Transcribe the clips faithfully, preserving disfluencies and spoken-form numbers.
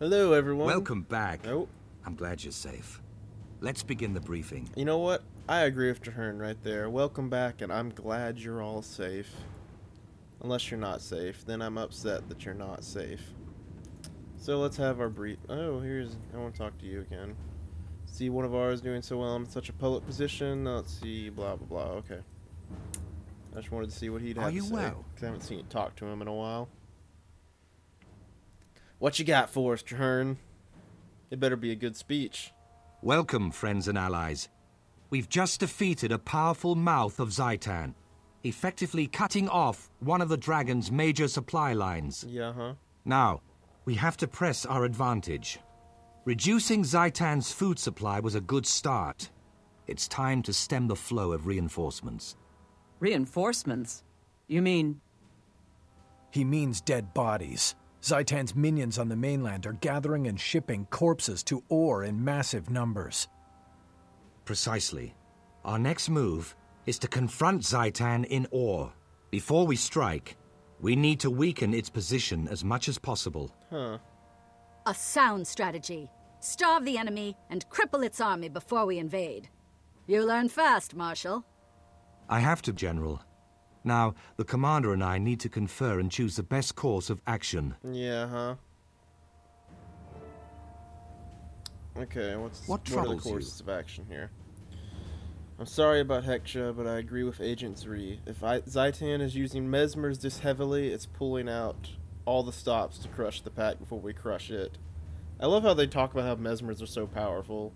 Hello, everyone. Welcome back. Oh. I'm glad you're safe. Let's begin the briefing. You know what? I agree with Trahearne right there. Welcome back, and I'm glad you're all safe. Unless you're not safe, then I'm upset that you're not safe. So let's have our brief. Oh, here's. I want to talk to you again. See, one of ours doing so well in such a public position. Let's see. Blah blah blah. Okay. I just wanted to see what he'd have to say. Are you well? Because I haven't seen you talk to him in a while. What you got for us, Trahearne? It better be a good speech. Welcome, friends and allies. We've just defeated a powerful mouth of Zhaitan, effectively cutting off one of the dragon's major supply lines. Yeah, huh? Now, we have to press our advantage. Reducing Zhaitan's food supply was a good start. It's time to stem the flow of reinforcements. Reinforcements? You mean... He means dead bodies. Zhaitan's minions on the mainland are gathering and shipping corpses to Orr in massive numbers. Precisely. Our next move is to confront Zhaitan in Orr. Before we strike, we need to weaken its position as much as possible. Huh. A sound strategy. Starve the enemy and cripple its army before we invade. You learn fast, Marshal. I have to, General. Now, the commander and I need to confer and choose the best course of action. Yeah, huh? Okay, what's what what are the courses of action here? I'm sorry about Heksha, but I agree with Agent Zri. If I, Zhaitan is using Mesmers this heavily, it's pulling out all the stops to crush the pack before we crush it. I love how they talk about how Mesmers are so powerful,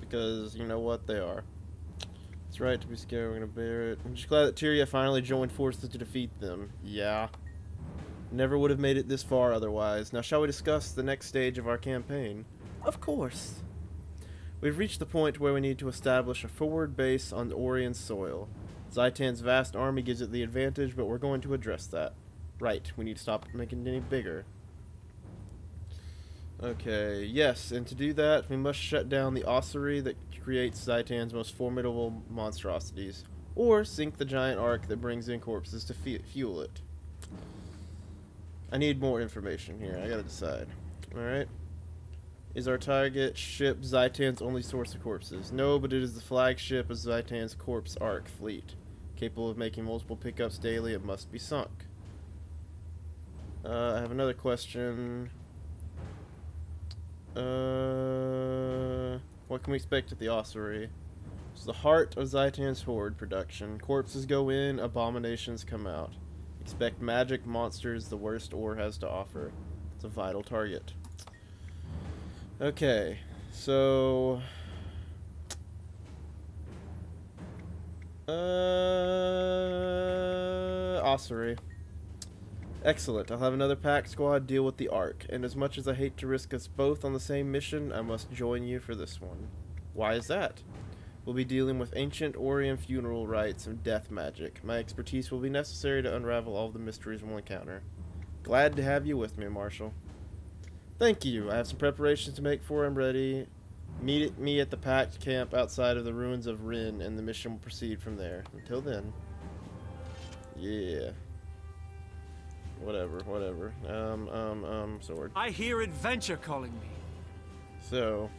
because, you know what, they are. It's right to be scared, we're gonna bear it. I'm just glad that Tyria finally joined forces to defeat them. Yeah. Never would have made it this far otherwise. Now shall we discuss the next stage of our campaign? Of course. We've reached the point where we need to establish a forward base on Orian soil. Zhaitan's vast army gives it the advantage, but we're going to address that. Right, we need to stop making it any bigger. Okay, yes, and to do that, we must shut down the ossuary that creates Zhaitan's most formidable monstrosities, or sink the giant ark that brings in corpses to fe fuel it. I need more information here, I gotta decide. Alright. Is our target ship Zhaitan's only source of corpses? No, but it is the flagship of Zhaitan's corpse ark fleet. Capable of making multiple pickups daily, it must be sunk. Uh, I have another question. Uh, what can we expect at the ossuary? It's the heart of Zhaitan's horde production. Corpses go in, abominations come out. Expect magic monsters, the worst Orr has to offer. It's a vital target. Okay, so... Uh, ossuary. Excellent. I'll have another pack squad deal with the Ark, and as much as I hate to risk us both on the same mission, I must join you for this one. Why is that? We'll be dealing with ancient Orian funeral rites and death magic. My expertise will be necessary to unravel all of the mysteries we'll encounter. Glad to have you with me, Marshal. Thank you. I have some preparations to make for I'm ready. Meet me at the packed camp outside of the ruins of Rin, and the mission will proceed from there. Until then. Yeah. Whatever, whatever. Um, um, um, sword. I hear adventure calling me. So,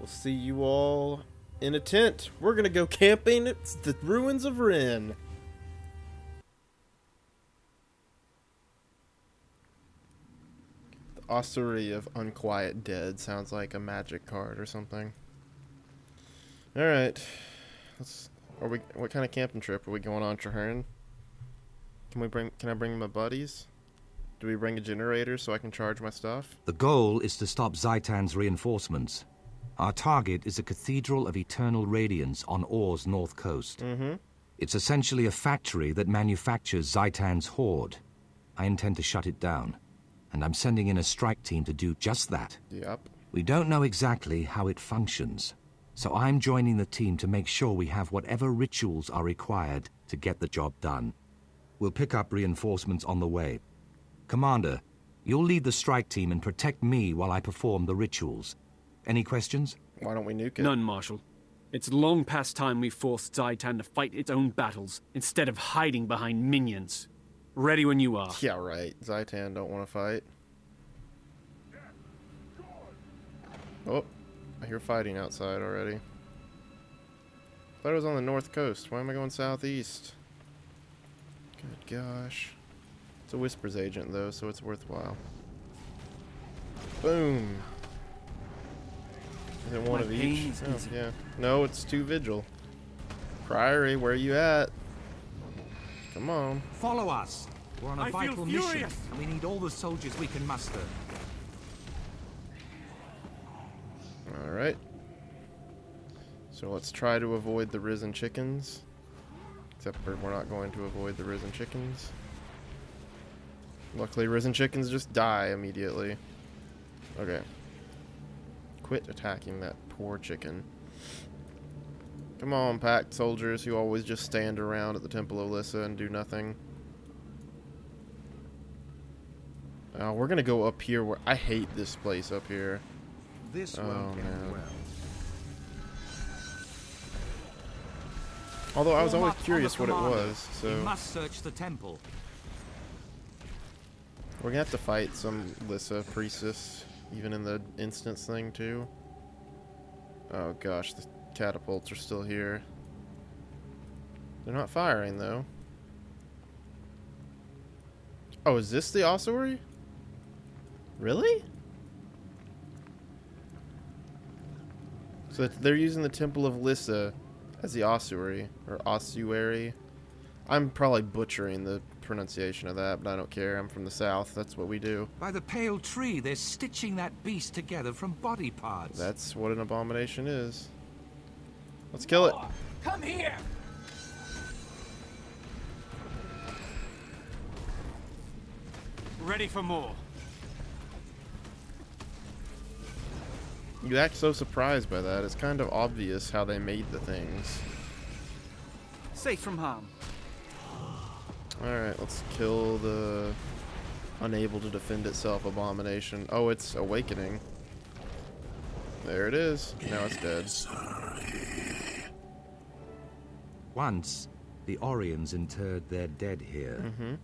we'll see you all in a tent. We're gonna go camping. It's the ruins of Rin. The Ossuary of Unquiet Dead sounds like a magic card or something. All right. Let's. Are we? What kind of camping trip are we going on, Trahearne? Can we bring? Can I bring my buddies? Do we bring a generator so I can charge my stuff? The goal is to stop Zhaitan's reinforcements. Our target is the Cathedral of Eternal Radiance on Orr's north coast. Mm-hmm. It's essentially a factory that manufactures Zhaitan's horde. I intend to shut it down, and I'm sending in a strike team to do just that. Yep. We don't know exactly how it functions, so I'm joining the team to make sure we have whatever rituals are required to get the job done. We'll pick up reinforcements on the way. Commander, you'll lead the strike team and protect me while I perform the rituals. Any questions? Why don't we nuke it? None, Marshal. It's long past time we forced Zhaitan to fight its own battles instead of hiding behind minions. Ready when you are. Yeah, right. Zhaitan don't want to fight. Oh, I hear fighting outside already. Thought it was on the north coast. Why am I going southeast? Good gosh. It's a Whispers agent, though, so it's worthwhile. Boom! Is it one of each? Oh, yeah. No, it's two Vigil. Priory, where are you at? Come on. Follow us. We're on a I vital mission, and we need all the soldiers we can muster. Alright. So let's try to avoid the risen chickens. Except for we're not going to avoid the risen chickens. Luckily, risen chickens just die immediately. Okay. Quit attacking that poor chicken. Come on, packed soldiers who always just stand around at the Temple of Lyssa and do nothing. Uh, we're gonna go up here where I hate this place up here. This oh, won't end well. Although I was always curious what it was, so we must search the temple. We're gonna have to fight some Lyssa priestess, even in the instance thing too. Oh gosh, the catapults are still here. They're not firing though. Oh, is this the ossuary? Really? So they're using the Temple of Lyssa as the ossuary, or ossuary. I'm probably butchering the pronunciation of that, but I don't care. I'm from the south. That's what we do. By the pale tree, they're stitching that beast together from body parts. That's what an abomination is. Let's kill it. Oh, come here. Ready for more. You act so surprised by that. It's kind of obvious how they made the things. Safe from harm. Alright, let's kill the unable to defend itself abomination. Oh, it's awakening. There it is. Now it's dead. Once, the Orians interred their dead here. Mm-hmm.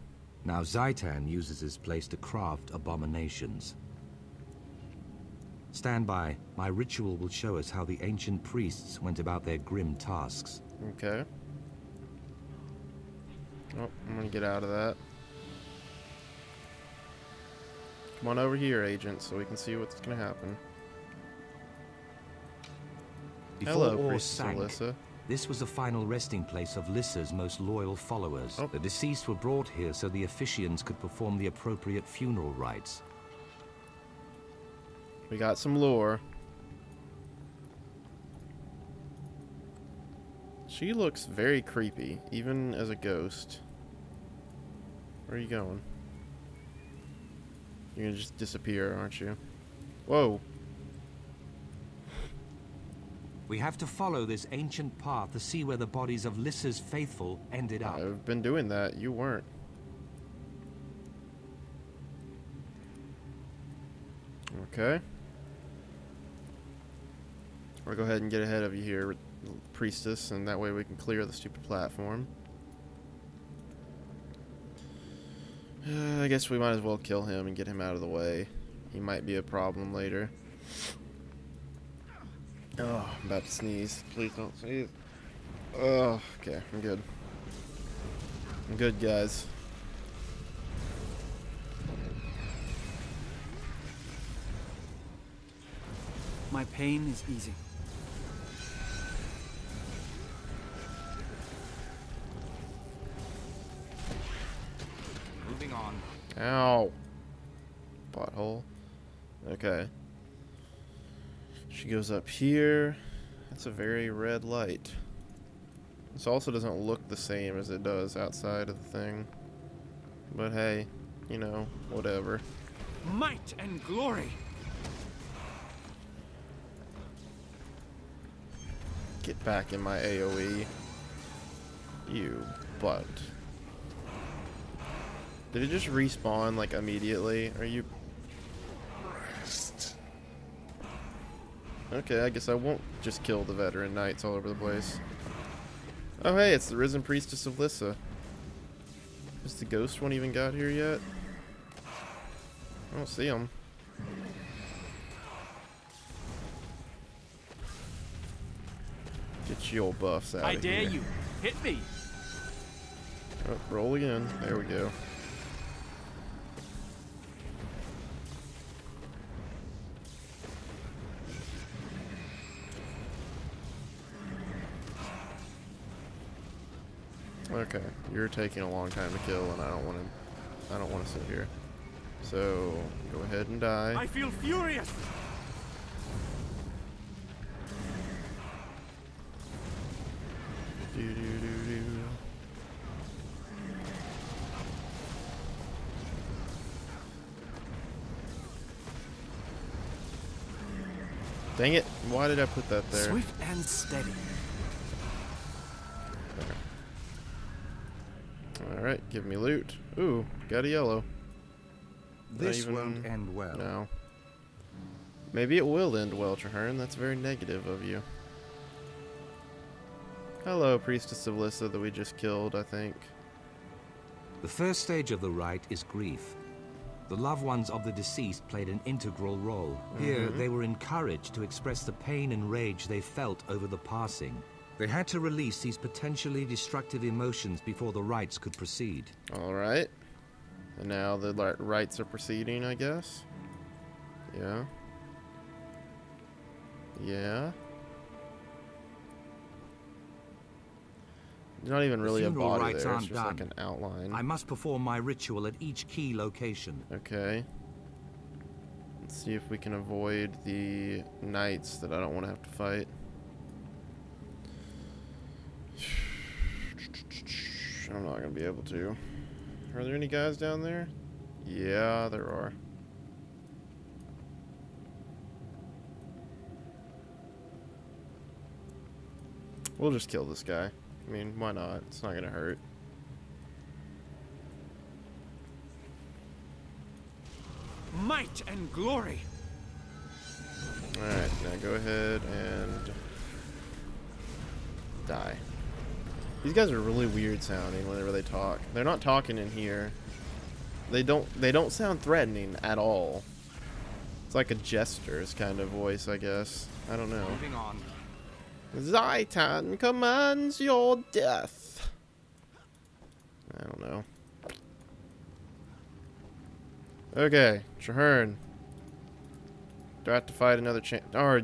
Now Zhaitan uses his place to craft abominations. Stand by. My ritual will show us how the ancient priests went about their grim tasks. Okay. Oh, I'm gonna get out of that. Come on over here, agent, so we can see what's gonna happen. Before Hello, Orr Priestess sank, Lyssa. This was the final resting place of Lyssa's most loyal followers. Oh. The deceased were brought here so the officiants could perform the appropriate funeral rites. We got some lore. She looks very creepy, even as a ghost. Where are you going? You're gonna just disappear, aren't you? Whoa. We have to follow this ancient path to see where the bodies of Lyssa's faithful ended up. I've been doing that. You weren't. Okay. We'll go ahead and get ahead of you here, priestess, and that way we can clear the stupid platform. Uh, I guess we might as well kill him and get him out of the way. He might be a problem later. Oh, I'm about to sneeze. Please don't sneeze. Oh, okay, I'm good. I'm good, guys. My pain is easy. Moving on. Ow. Pothole. Okay. She goes up here. That's a very red light. This also doesn't look the same as it does outside of the thing. But hey, you know, whatever. Might and glory. Get back in my AoE. You butt. Did it just respawn like immediately? Are you... Okay, I guess I won't just kill the veteran knights all over the place. Oh hey, it's the Risen Priestess of Lyssa. Has the ghost one even got here yet? I don't see him. shield buffs out I of here. I dare you. Hit me. Oh, roll again. There we go. Okay, you're taking a long time to kill, and I don't want to. I don't want to sit here. So go ahead and die. I feel furious. Do, do, do, do. Dang it! Why did I put that there? Swift and steady. There. All right, give me loot. Ooh, got a yellow. This even, won't end well. No. Maybe it will end well, Trahearne. That's very negative of you. Hello, Priestess of Lyssa that we just killed, I think. The first stage of the rite is grief. The loved ones of the deceased played an integral role. Mm-hmm. Here, they were encouraged to express the pain and rage they felt over the passing. They had to release these potentially destructive emotions before the rites could proceed. All right. And now the rites are proceeding, I guess. Yeah. Yeah. Not even really a body there, it's just like an outline. I must perform my ritual at each key location. Okay. Let's see if we can avoid the knights that I don't want to have to fight. I'm not going to be able to. Are there any guys down there? Yeah, there are. We'll just kill this guy. I mean, why not? It's not gonna hurt. Might and glory. All right, now go ahead and die. These guys are really weird sounding whenever they talk. They're not talking in here. They don't. They don't sound threatening at all. It's like a jester's kind of voice, I guess. I don't know. Moving on. Zhaitan commands your death. I don't know. Okay, Trahearne. Do I have to fight another champ? Or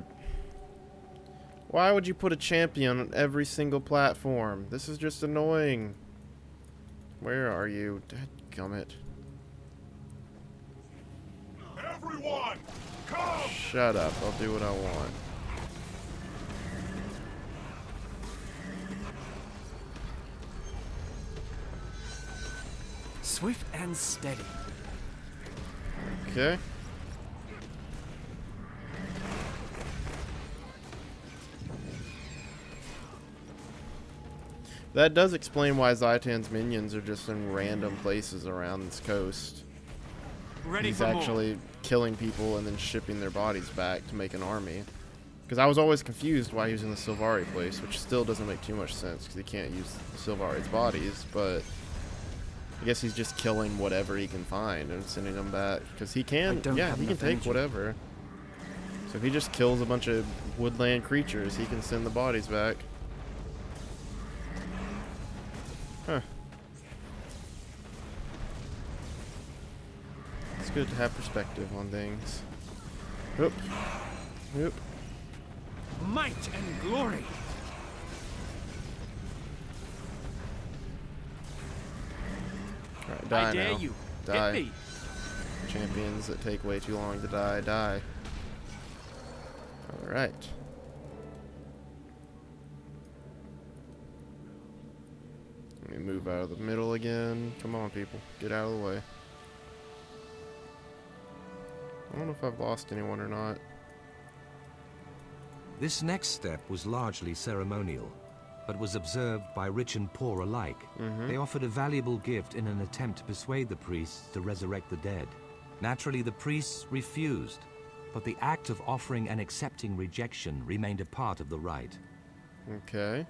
why would you put a champion on every single platform? This is just annoying. Where are you? Dadgummit. Everyone, come! Shut up! I'll do what I want. Swift and steady. Okay. That does explain why Zhaitan's minions are just in random places around this coast. Ready He's actually more. killing people and then shipping their bodies back to make an army. Because I was always confused why he was in the Sylvari place, which still doesn't make too much sense because he can't use Sylvari's bodies, but I guess he's just killing whatever he can find and sending them back because he can. Yeah, he can take energy. whatever. So if he just kills a bunch of woodland creatures, he can send the bodies back. Huh. It's good to have perspective on things. Oop. Oop. Might and glory. Right, die I dare now. you. Die. Hit me. Champions that take way too long to die, die. All right. Let me move out of the middle again. Come on, people, get out of the way. I don't know if I've lost anyone or not. This next step was largely ceremonial, but was observed by rich and poor alike. Mm-hmm. They offered a valuable gift in an attempt to persuade the priests to resurrect the dead. Naturally, the priests refused, but the act of offering and accepting rejection remained a part of the rite. Okay.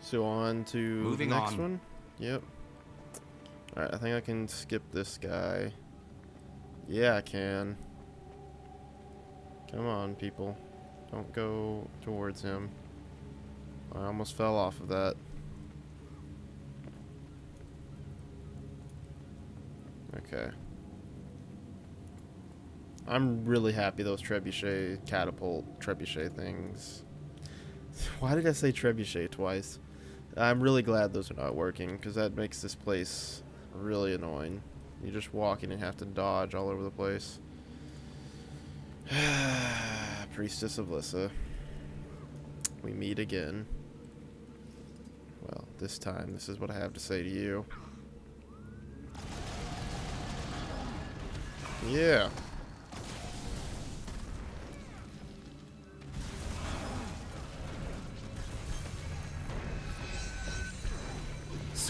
So on to Moving the next on. one? Yep. All right, I think I can skip this guy. Yeah, I can. Come on, people. Don't go towards him. I almost fell off of that. Okay. I'm really happy those trebuchet, catapult, trebuchet things. Why did I say trebuchet twice? I'm really glad those are not working, because that makes this place really annoying. You're just walking and have to dodge all over the place. Priestess of Lyssa. We meet again. Well, this time, this is what I have to say to you. Yeah.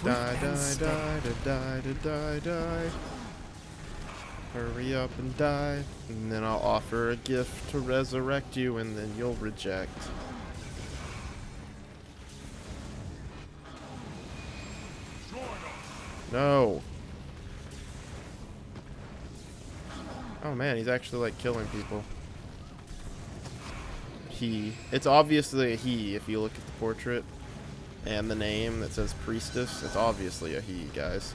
Die, die, die, die, die, die, die. Hurry up and die, and then I'll offer a gift to resurrect you, and then you'll reject. No. Oh man, he's actually like killing people. He. It's obviously a he if you look at the portrait. And the name that says priestess, it's obviously a he, guys.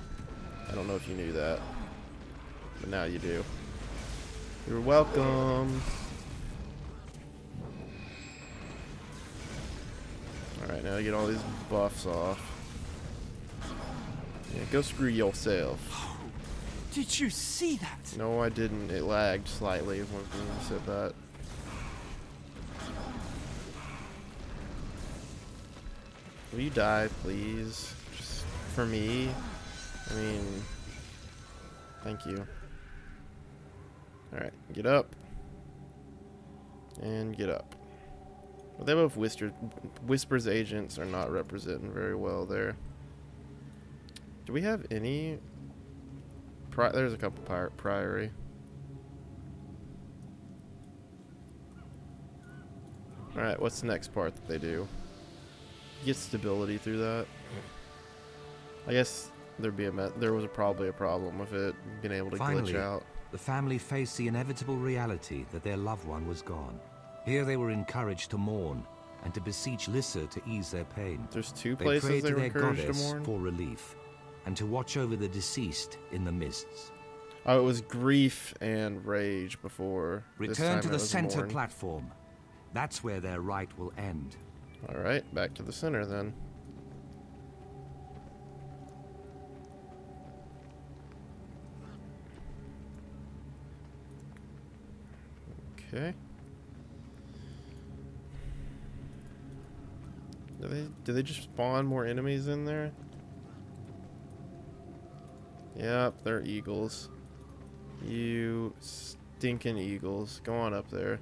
I don't know if you knew that, but now you do. You're welcome. Alright, now I get all these buffs off. Yeah, go screw yourself. Oh, did you see that? No, I didn't. It lagged slightly when you said that. Will you die, please? Just for me? I mean, thank you. Alright, get up. And get up. Well, they both whisper, Whispers agents are not representing very well there. Do we have any? Pri There's a couple pri Priory. Alright, what's the next part that they do? Get stability through that. I guess there'd be a there was a, probably a problem with it being able to Finally, glitch out. The family faced the inevitable reality that their loved one was gone. Here they were encouraged to mourn and to beseech Lyssa to ease their pain. There's two they places prayed they to were their encouraged goddess to mourn for relief and to watch over the deceased in the mists. Oh, it was grief and rage before. Return to the center mourn. platform. That's where their rite will end. Alright, back to the center then. Okay. Do they, do they just spawn more enemies in there? Yep, they're eagles. You stinking eagles. Go on up there.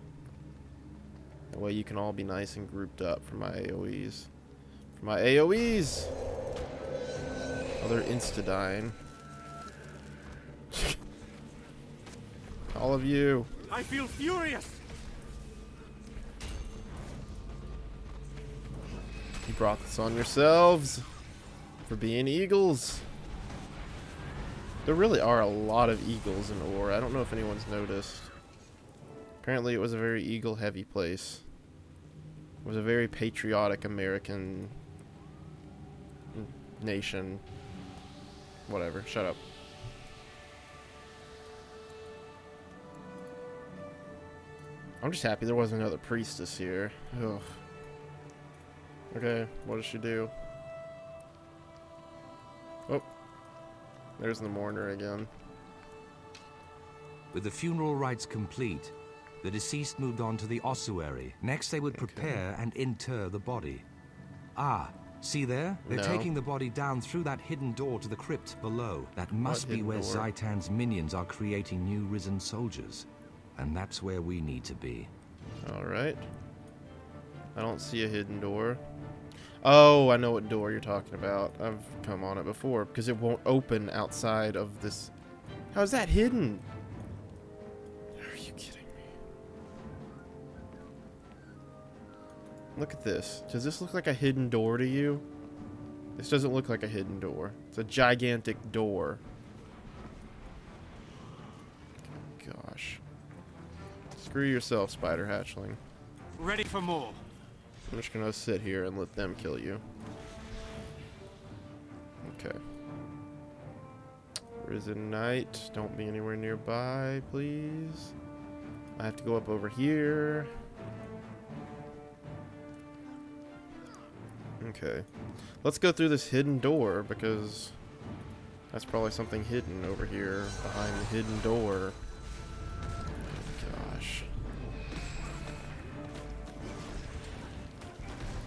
That way you can all be nice and grouped up for my A O Es. For my A O Es! Oh, they're insta-dying. All of you. I feel furious! You brought this on yourselves for being eagles. There really are a lot of eagles in Orr. I don't know if anyone's noticed. Apparently it was a very eagle-heavy place. It was a very patriotic American nation. Whatever, shut up. I'm just happy there wasn't another priestess here. Ugh. Okay, what does she do? Oh, there's the mourner again. With the funeral rites complete, the deceased moved on to the ossuary. Next, they would prepare okay. and inter the body. Ah, see there? They're no. taking the body down through that hidden door to the crypt below. That must what be where door? Zhaitan's minions are creating new risen soldiers. And that's where we need to be. All right. I don't see a hidden door. Oh, I know what door you're talking about. I've come on it before, because it won't open outside of this. How is that hidden? Look at this. Does this look like a hidden door to you? This doesn't look like a hidden door. It's a gigantic door. Gosh. Screw yourself, spider hatchling. Ready for more. I'm just gonna sit here and let them kill you. Okay. Risen Knight, don't be anywhere nearby, please. I have to go up over here. Okay. Let's go through this hidden door, because that's probably something hidden over here behind the hidden door. Gosh.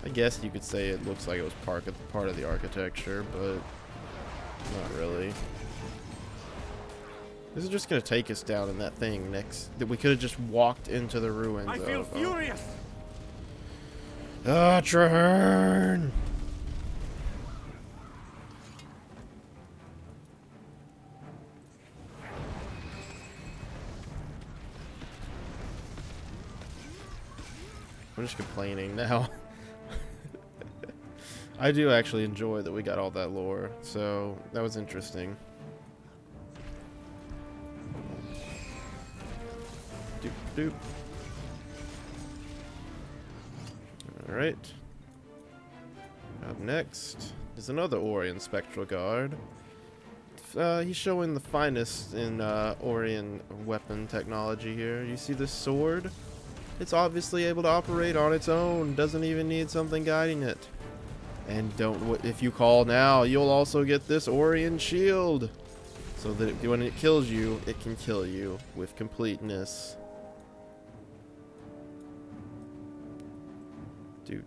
I guess you could say it looks like it was part of, part of the architecture, but not really. This is just gonna take us down in that thing next. That we could have just walked into the ruins. I feel of, furious. Ah, oh. oh, Trahearne. I'm just complaining now. I do actually enjoy that we got all that lore, so that was interesting. Doop. All right. Up next is another Orian spectral guard. Uh, he's showing the finest in uh, Orian weapon technology here. You see this sword? It's obviously able to operate on its own. Doesn't even need something guiding it. And don't. If you call now, you'll also get this Orian shield, so that it, when it kills you, it can kill you with completeness. Do,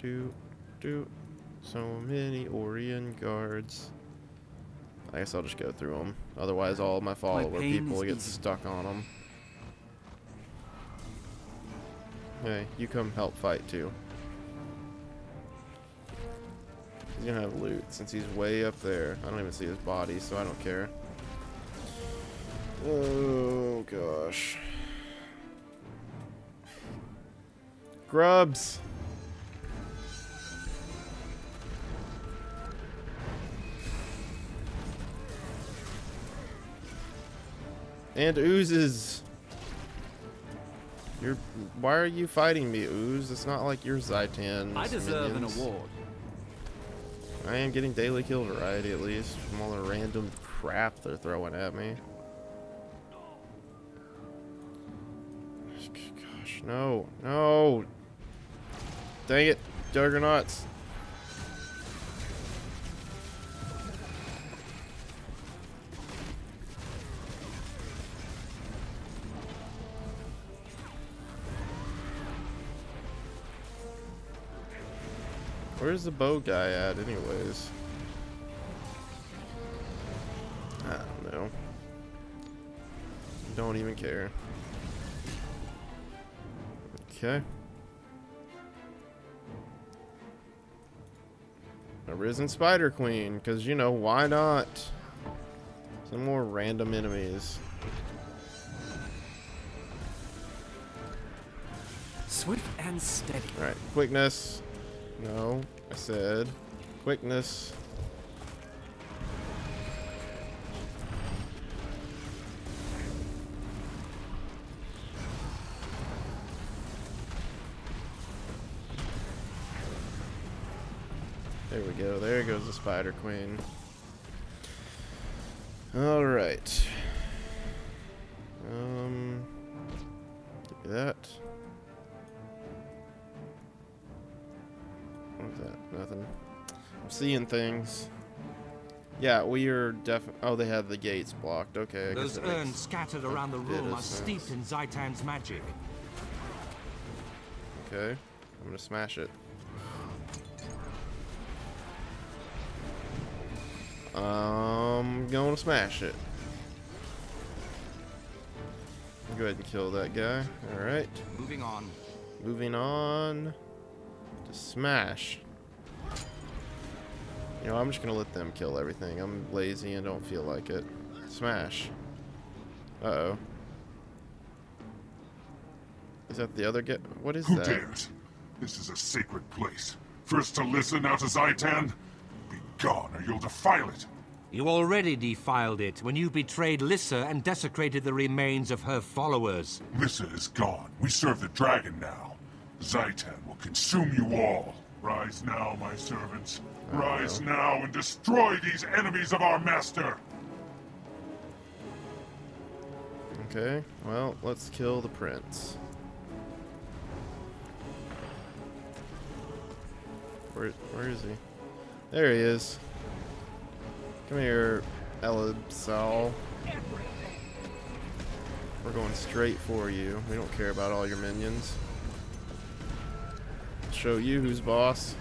do, do. So many Orian guards. I guess I'll just go through them. Otherwise, all of my follower people get stuck on them. Hey, you come help fight too. He's gonna have loot since he's way up there. I don't even see his body, so I don't care. Oh gosh. Grubs! And oozes. You're why are you fighting me, ooze? It's not like you're Zhaitan. I deserve minions. An award. I am getting daily kill variety at least from all the random crap they're throwing at me. Gosh, no, no. Dang it, juggernauts. Where's the bow guy at, anyways? I don't know. Don't even care. Okay. A risen spider queen, because, you know, why not? Some more random enemies. Swift and steady. Alright, quickness. No, I said quickness. There we go. There goes the Spider Queen. All right. Um, do that. That? Nothing. I'm seeing things. Yeah, we are definitely. Oh, they have the gates blocked. Okay. I Those urns scattered around the room are steeped in Zaitan's magic. Okay, I'm gonna smash it. I'm gonna smash it. Go ahead and kill that guy. All right. Moving on. Moving on. Smash. You know, I'm just gonna let them kill everything. I'm lazy and don't feel like it. Smash. Uh-oh. Is that the other get? What is Who that? Who dared? This is a sacred place. First to listen, now to Zhaitan. Be gone, or you'll defile it. You already defiled it when you betrayed Lyssa and desecrated the remains of her followers. Lyssa is gone. We serve the dragon now. Zhaitan will consume you all. Rise now, my servants. Rise now and destroy these enemies of our master. Okay, well, let's kill the prince. Where, where is he? There he is. Come here, Elabsal. We're going straight for you. We don't care about all your minions. I'll show you who's boss.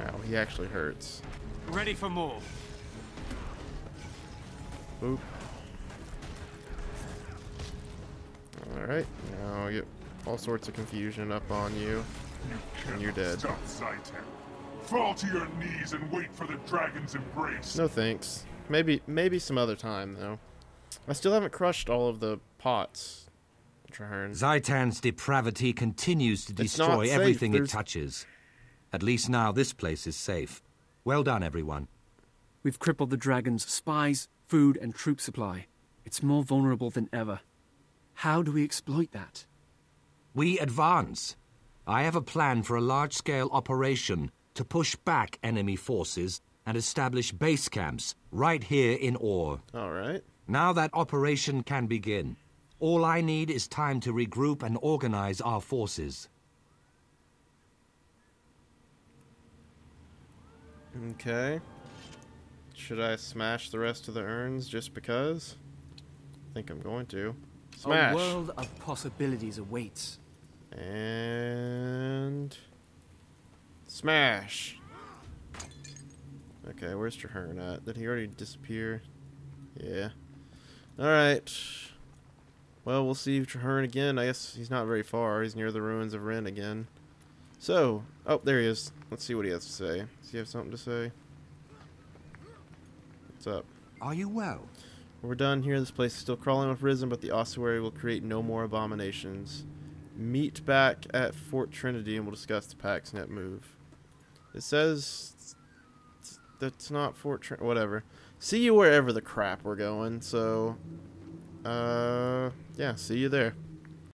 Ow, he actually hurts. Ready for more. Boop. Alright, now we get all sorts of confusion up on you. You and you're dead. Stop Zhaitan. Fall to your knees and wait for the dragon's embrace. No thanks. Maybe maybe some other time though. I still haven't crushed all of the pots. Trahearne. Zaitan's depravity continues to destroy everything There's... it touches. At least now this place is safe. Well done, everyone. We've crippled the dragon's spies, food, and troop supply. It's more vulnerable than ever. How do we exploit that? We advance. I have a plan for a large-scale operation to push back enemy forces and establish base camps right here in Orr. All right. Now that operation can begin. All I need is time to regroup and organize our forces. Okay. Should I smash the rest of the urns just because? I think I'm going to. Smash. A world of possibilities awaits. And... smash. Okay, where's Trahearne at? Did he already disappear? Yeah. Alright. Well, we'll see Trahearne again. I guess he's not very far. He's near the ruins of Rin again. So, oh, there he is. Let's see what he has to say. Does he have something to say? What's up? Are you well? We're done here. This place is still crawling with Risen, but the ossuary will create no more abominations. Meet back at Fort Trinity and we'll discuss the Pack's net move. It says that's not Fort Trinity. Whatever. See you wherever the crap we're going. So, uh, yeah, see you there.